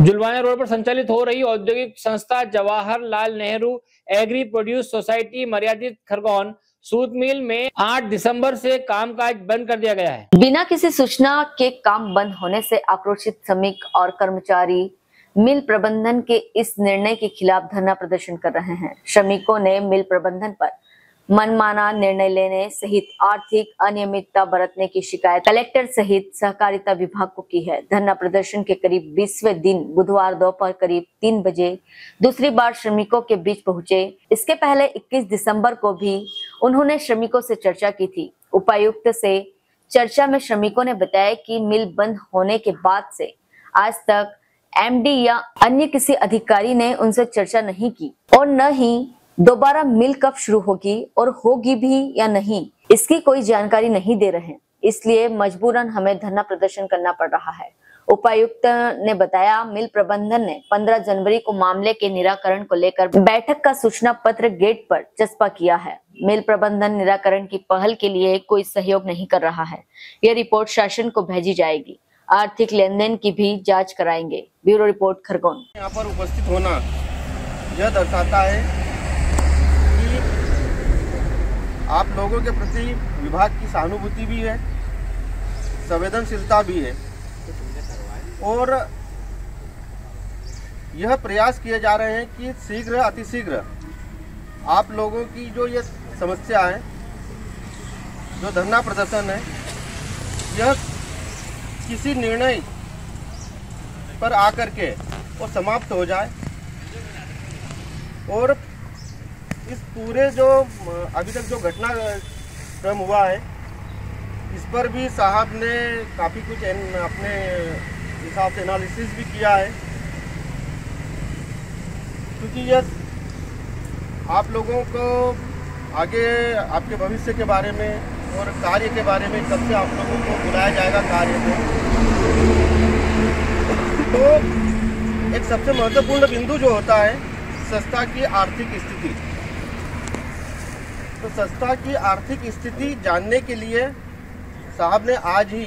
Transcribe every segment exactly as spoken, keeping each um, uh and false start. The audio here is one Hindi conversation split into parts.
जुलवानिया रोड पर संचालित हो रही औद्योगिक संस्था Jawaharlal Nehru agri produce society मर्यादित खरगोन सूत मिल में आठ दिसंबर से कामकाज बंद कर दिया गया है। बिना किसी सूचना के काम बंद होने से आक्रोशित श्रमिक और कर्मचारी मिल प्रबंधन के इस निर्णय के खिलाफ धरना प्रदर्शन कर रहे हैं। श्रमिकों ने मिल प्रबंधन पर मनमाना निर्णय लेने सहित आर्थिक अनियमितता बरतने की शिकायत कलेक्टर सहित सहकारिता विभाग को की है। धरना प्रदर्शन के करीब बीसवें दिन बुधवार दोपहर करीब तीन बजे दूसरी बार श्रमिकों के बीच पहुंचे। इसके पहले इक्कीस दिसंबर को भी उन्होंने श्रमिकों से चर्चा की थी। उपायुक्त से चर्चा में श्रमिकों ने बताया कि मिल बंद होने के बाद से आज तक एमडी या अन्य किसी अधिकारी ने उनसे चर्चा नहीं की और न ही दोबारा मिल कब शुरू होगी और होगी भी या नहीं इसकी कोई जानकारी नहीं दे रहे, इसलिए मजबूरन हमें धरना प्रदर्शन करना पड़ रहा है। उपायुक्त ने बताया मिल प्रबंधन ने पंद्रह जनवरी को मामले के निराकरण को लेकर बैठक का सूचना पत्र गेट पर चस्पा किया है। मिल प्रबंधन निराकरण की पहल के लिए कोई सहयोग नहीं कर रहा है। यह रिपोर्ट शासन को भेजी जाएगी। आर्थिक लेन देन की भी जाँच कराएंगे। Bureau report Khargone. यहाँ पर उपस्थित होना यह दर्शाता है आप लोगों के प्रति विभाग की सहानुभूति भी है, संवेदनशीलता भी है और यह प्रयास किए जा रहे हैं कि शीघ्र अतिशीघ्र आप लोगों की जो ये समस्या है, जो धरना प्रदर्शन है, यह किसी निर्णय पर आकर के वो समाप्त हो जाए और इस पूरे जो अभी तक जो घटनाक्रम हुआ है इस पर भी साहब ने काफ़ी कुछ अपने हिसाब से एनालिसिस भी किया है, क्योंकि यह आप लोगों को आगे आपके भविष्य के बारे में और कार्य के बारे में कब से आप लोगों को बुलाया जाएगा कार्य में। तो एक सबसे महत्वपूर्ण बिंदु जो होता है संस्था की आर्थिक स्थिति, तो संस्था की आर्थिक स्थिति जानने के लिए साहब ने आज ही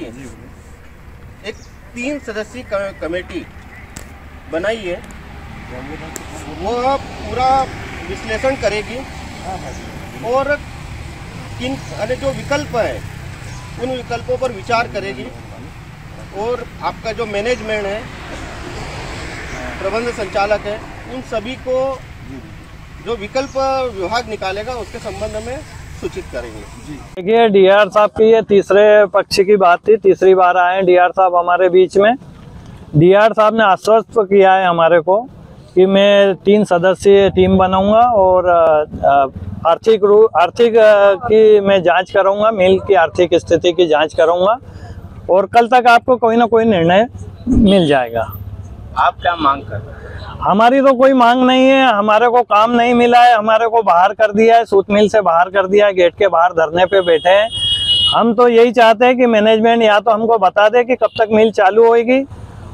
एक तीन सदस्यीय कमेटी बनाई है। वो पूरा विश्लेषण करेगी और किन अरे जो विकल्प है उन विकल्पों पर विचार करेगी और आपका जो मैनेजमेंट है, प्रबंध संचालक है, उन सभी को जो विकल्प विभाग निकालेगा उसके संबंध में सूचित करेंगे। जी देखिए डीआर साहब की ये तीसरे पक्ष की बात थी, तीसरी बार आए डीआर साहब हमारे बीच में। डीआर साहब ने आश्वस्त किया है हमारे को कि मैं तीन सदस्यीय टीम बनाऊंगा और आर्थिक रूप आर्थिक की मैं जांच करूंगा, मिल की आर्थिक स्थिति की जांच करूंगा और कल तक आपको कोई ना कोई निर्णय मिल जाएगा। आप क्या मांग कर रहे हैं? हमारी तो कोई मांग नहीं है, हमारे को काम नहीं मिला है, हमारे को बाहर कर दिया है, सूत मिल से बाहर कर दिया है, गेट के बाहर धरने पे बैठे हैं। हम तो यही चाहते हैं कि मैनेजमेंट या तो हमको बता दे कि कब तक मिल चालू होगी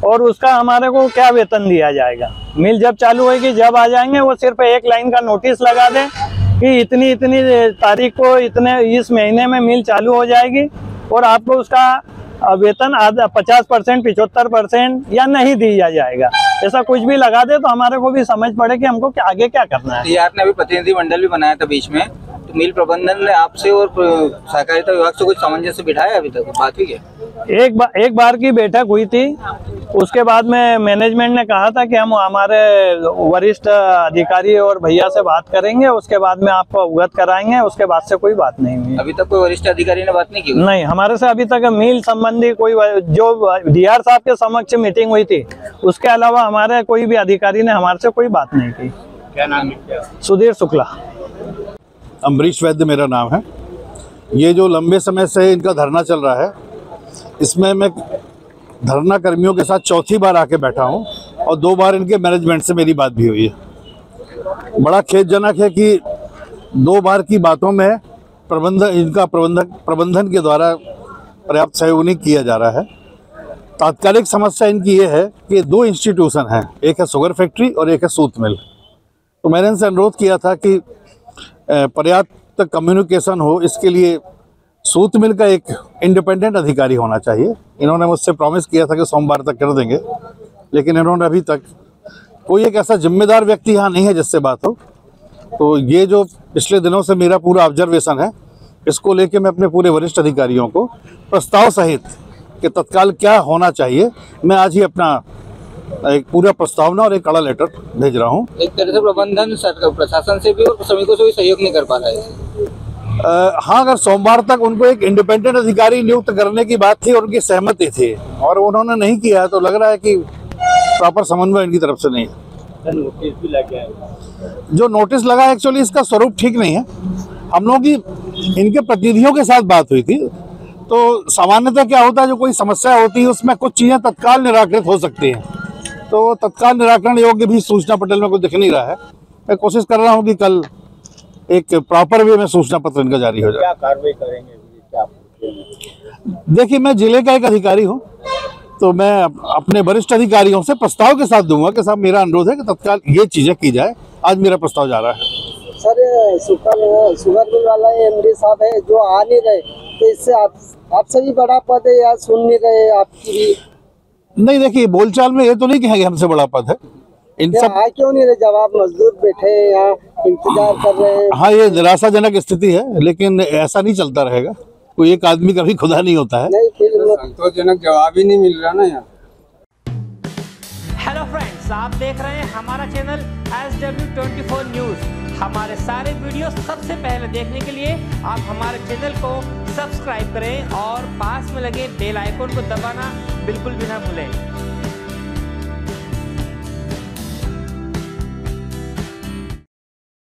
और उसका हमारे को क्या वेतन दिया जाएगा। मिल जब चालू होगी जब आ जाएंगे, वो सिर्फ एक लाइन का नोटिस लगा दें कि इतनी इतनी तारीख को इतने इस महीने में मिल चालू हो जाएगी और आपको उसका वेतन आधा पचास परसेंट पिछहत्तर परसेंट या नहीं दिया जाएगा। ऐसा कुछ भी लगा दे तो हमारे को भी समझ पड़े कि हमको क्या आगे क्या करना है। यार ने अभी प्रतिनिधि मंडल भी बनाया था बीच में, तो मिल प्रबंधन ने आपसे और सहकारिता विभाग से कुछ सामंजस्य बिठाया अभी तक बात हुई है? एक बा, एक बार की बैठक हुई थी, उसके बाद में मैनेजमेंट ने कहा था कि हम हमारे वरिष्ठ अधिकारी और भैया से बात करेंगे, उसके बाद में आपको अवगत कराएंगे। उसके बाद से कोई बात नहीं हुई। अभी तक कोई वरिष्ठ अधिकारी ने बात नहीं की? नहीं, हमारे से अभी तक मिल संबंधी कोई, जो डीआर साहब के समक्ष मीटिंग हुई थी उसके अलावा हमारे कोई भी अधिकारी ने हमारे से कोई बात नहीं की। क्या नाम है? सुधीर शुक्ला। अमरीश वैद्य मेरा नाम है। ये जो लंबे समय से इनका धरना चल रहा है, इसमें मैं धरना कर्मियों के साथ चौथी बार आके बैठा हूँ और दो बार इनके मैनेजमेंट से मेरी बात भी हुई है। बड़ा खेदजनक है कि दो बार की बातों में प्रबंधन इनका प्रबंधक प्रबंधन के द्वारा पर्याप्त सहयोग नहीं किया जा रहा है। तात्कालिक समस्या इनकी ये है कि दो इंस्टीट्यूशन हैं, एक है शुगर फैक्ट्री और एक है सूत मिल। तो मैंने इनसे अनुरोध किया था कि पर्याप्त कम्युनिकेशन हो, इसके लिए सूत मिल का एक इंडिपेंडेंट अधिकारी होना चाहिए। इन्होंने मुझसे प्रॉमिस किया था कि सोमवार तक कर देंगे, लेकिन इन्होंने अभी तक कोई एक ऐसा जिम्मेदार व्यक्ति यहाँ नहीं है जिससे बात हो। तो ये जो पिछले दिनों से मेरा पूरा ऑब्जर्वेशन है, इसको लेके मैं अपने पूरे वरिष्ठ अधिकारियों को प्रस्ताव सहित कि तत्काल क्या होना चाहिए, मैं आज ही अपना एक पूरा प्रस्तावना और एक कड़ा लेटर भेज रहा हूँ। एक तरह से प्रबंधन प्रशासन से भी और श्रमिकों से भी सहयोग नहीं कर पा रहा है। हाँ, अगर सोमवार तक उनको एक इंडिपेंडेंट अधिकारी नियुक्त करने की बात थी और उनकी सहमति थी और उन्होंने नहीं किया, तो लग रहा है कि प्रॉपर समन्वय इनकी तरफ से नहीं है। नोटिस भी लग गया है। जो नोटिस लगा एक्चुअली इसका स्वरूप ठीक नहीं है। हम लोग की इनके प्रतिनिधियों के साथ बात हुई थी, तो सामान्यतः क्या होता है, जो कोई समस्या होती है उसमें कुछ चीज़ें तत्काल निराकृत हो सकती हैं, तो तत्काल निराकरण योग्य भी सूचना पटल में कोई दिख नहीं रहा है। मैं कोशिश कर रहा हूँ कि कल एक प्रॉपर वे में सूचना पत्र इनका जारी हो जाए। क्या कार्रवाई करेंगे? देखिए, मैं जिले का एक अधिकारी हूँ, तो मैं अपने वरिष्ठ अधिकारियों से प्रस्ताव के साथ दूंगा कि साहब मेरा अनुरोध है कि तत्काल ये चीज़ें की जाए। आज मेरा प्रस्ताव जा रहा है। सर, शुगर शुगर मिल वाला एमडी साहब है जो आ नहीं रहे, तो इससे आप आप सभी बड़ा पद है या सुन नहीं रहे आपकी भी? नहीं, देखिए बोलचाल में ये तो नहीं कहेंगे हमसे बड़ा पद है। इन सब आ क्यों नहीं रहे जब आप मजदूर बैठे हैं यहाँ, इंतजार कर रहे हैं? हाँ, ये निराशाजनक स्थिति है, लेकिन ऐसा नहीं चलता रहेगा। कोई एक आदमी कभी खुदा नहीं होता है। संतोषजनक जवाब ही नहीं मिल रहा ना यार। हेलो फ्रेंड्स, आप देख रहे हैं हमारा चैनल एस डब्ल्यू चौबीस न्यूज। हमारे सारे वीडियो सबसे पहले देखने के लिए आप हमारे चैनल को सब्सक्राइब करें और पास में लगे बेल आइकन को दबाना बिल्कुल भी ना भूलें।